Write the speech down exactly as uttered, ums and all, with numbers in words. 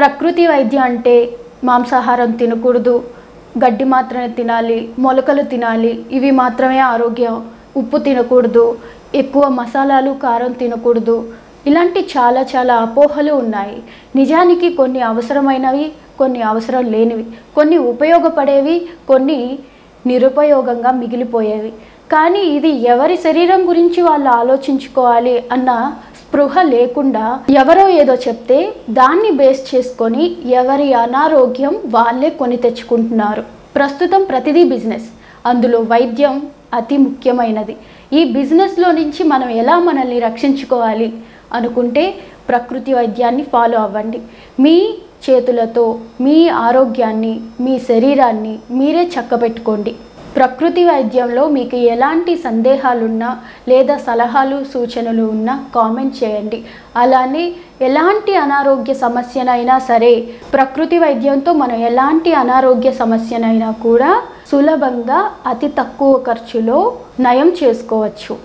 ప్రకృతి వైద్యం అంటే మాంసాహారం తినకూడదు, గడ్డి మాత్రమే తినాలి, మొలకలు తినాలి, ఇవి మాత్రమే ఆరోగ్యం, ఉప్పు తినకూడదు, ఎక్కువ మసాలాలు కారం తినకూడదు, ఇలాంటి చాలా చాలా అపోహలు ఉన్నాయి. నిజానికి కొన్ని అవసరమైనవి, కొన్ని అవసరం లేనివి, కొన్ని ఉపయోగపడేవి, కొన్ని నిరుపయోగంగా మిగిలిపోయేవి. కానీ ఇది ఎవరి శరీరం గురించి వాళ్ళు ఆలోచించుకోవాలి అన్న స్పృహ లేకుండా ఎవరో ఏదో చెప్తే దాన్ని బేస్ చేసుకొని ఎవరి అనారోగ్యం వాళ్ళే కొని తెచ్చుకుంటున్నారు. ప్రస్తుతం ప్రతిదీ బిజినెస్, అందులో వైద్యం అతి ముఖ్యమైనది. ఈ బిజినెస్లో నుంచి మనం ఎలా మనల్ని రక్షించుకోవాలి అనుకుంటే ప్రకృతి వైద్యాన్ని ఫాలో అవ్వండి. మీ చేతులతో మీ ఆరోగ్యాన్ని, మీ శరీరాన్ని మీరే చక్కబెట్టుకోండి. ప్రకృతి వైద్యంలో మీకు ఎలాంటి సందేహాలున్నా లేదా సలహాలు సూచనలు ఉన్నా కామెంట్ చేయండి. అలానే ఎలాంటి అనారోగ్య సమస్యనైనా సరే, ప్రకృతి వైద్యంతో మనం ఎలాంటి అనారోగ్య సమస్యనైనా కూడా సులభంగా అతి తక్కువ ఖర్చులో నయం చేసుకోవచ్చు.